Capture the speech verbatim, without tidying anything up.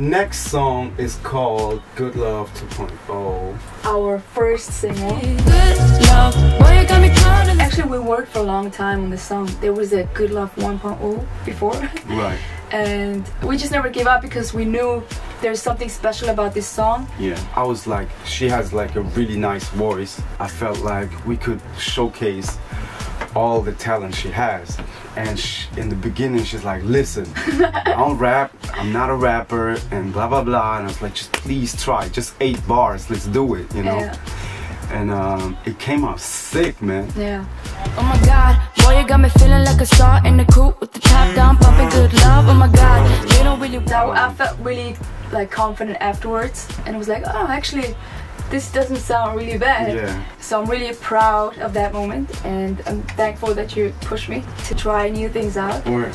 next song is called Good Love two point oh. Our first single. Actually, we worked for a long time on the song. There was a Good Love one point oh before. Right. And we just never gave up because we knew there's something special about this song. Yeah, I was like, she has like a really nice voice. I felt like we could showcase all the talent she has. And she, in the beginning, she's like, listen, I don't rap, I'm not a rapper, and blah, blah, blah. And I was like, just please try, just eight bars, let's do it, you know? Yeah. And um, it came out sick, man. Yeah. Oh my God, boy, you got me feeling like a star in the coupe with the top down, pumping good love. Oh my God, you don't really. So I felt really like confident afterwards, and I was like, oh, actually, this doesn't sound really bad. Yeah. So I'm really proud of that moment, and I'm thankful that you pushed me to try new things out. Or